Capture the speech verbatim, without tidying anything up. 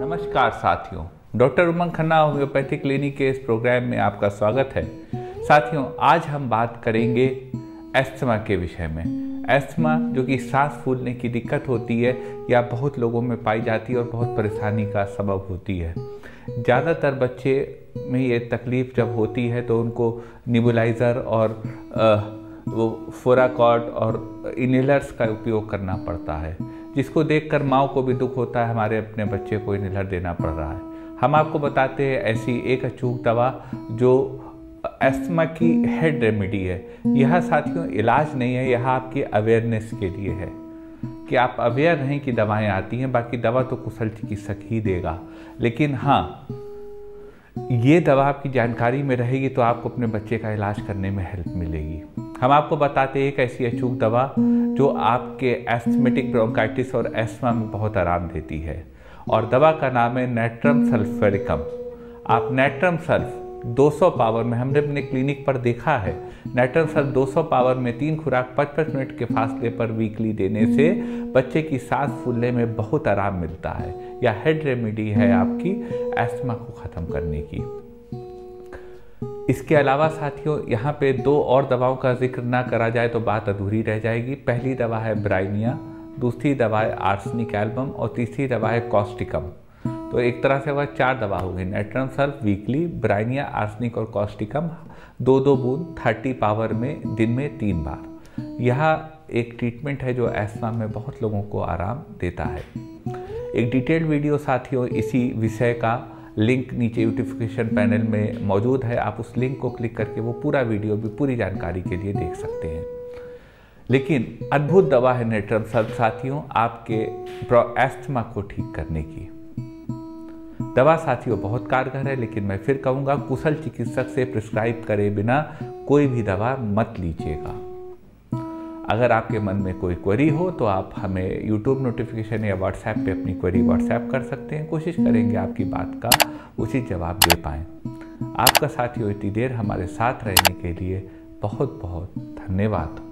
नमस्कार साथियों, doctor Umang Khanna homeopathy clinic के इस प्रोग्राम में आपका स्वागत है। साथियों, आज हम बात करेंगे अस्थमा के विषय में। अस्थमा जो कि सांस फूलने की दिक्कत होती है या बहुत लोगों में पाई जाती है और बहुत परेशानी का सबब होती है। ज़्यादातर बच्चे में ये तकलीफ जब होती है तो उनको नेबुलाइज़र और आ, वो फोराकॉर्ड और इनहेलर्स का उपयोग करना पड़ता है, जिसको देखकर माँ को भी दुख होता है, हमारे अपने बच्चे को इनहेलर देना पड़ रहा है। हम आपको बताते हैं ऐसी एक अचूक दवा जो अस्थमा की हेड रेमेडी है। यह साथियों इलाज नहीं है, यह आपकी अवेयरनेस के लिए है कि आप अवेयर रहें कि दवाएं आती हैं। बाकी दवा तो कुशल चिकित्सक ही देगा, लेकिन हाँ, ये दवा आपकी जानकारी में रहेगी तो आपको अपने बच्चे का इलाज करने में हेल्प मिलेगी। हम आपको बताते हैं एक ऐसी अचूक दवा जो आपके एस्थमेटिक ब्रोंकाइटिस और एस्थमा में बहुत आराम देती है, और दवा का नाम है नेट्रम सल्फ्यूरिकम। आप नेट्रम सल्फ दो सौ पावर में, हमने अपने क्लिनिक पर देखा है, नेट्रम सल्फ दो सौ पावर में तीन खुराक पचपन मिनट के फासले पर वीकली देने से बच्चे की सांस फूलने में बहुत आराम मिलता है। यह हेड रेमेडी है आपकी एस्थमा को ख़त्म करने की। इसके अलावा साथियों, यहाँ पे दो और दवाओं का जिक्र ना करा जाए तो बात अधूरी रह जाएगी। पहली दवा है ब्राइनिया, दूसरी दवा है आर्सेनिक एल्बम और तीसरी दवा है कॉस्टिकम। तो एक तरह से वह चार दवा हो गई, natrum sulph weekly, bryonia, arsenic और कॉस्टिकम, दो दो बूंद तीस पावर में दिन में तीन बार। यह एक ट्रीटमेंट है जो एस्थमा में बहुत लोगों को आराम देता है। एक डिटेल्ड वीडियो साथियों इसी विषय का लिंक नीचे नोटिफिकेशन पैनल में मौजूद है, आप उस लिंक को क्लिक करके वो पूरा वीडियो भी पूरी जानकारी के लिए देख सकते हैं। लेकिन अद्भुत दवा है नेट्रम सल्फ साथियों आपके एस्थमा को ठीक करने की। दवा साथियों बहुत कारगर है, लेकिन मैं फिर कहूँगा कुशल चिकित्सक से प्रिस्क्राइब करे बिना कोई भी दवा मत लीजिएगा। अगर आपके मन में कोई क्वेरी हो तो आप हमें यूट्यूब नोटिफिकेशन या व्हाट्सएप पे अपनी क्वेरी व्हाट्सएप कर सकते हैं। कोशिश करेंगे आपकी बात का उचित जवाब दे पाएँ। आपका साथियों इतनी देर हमारे साथ रहने के लिए बहुत बहुत धन्यवाद।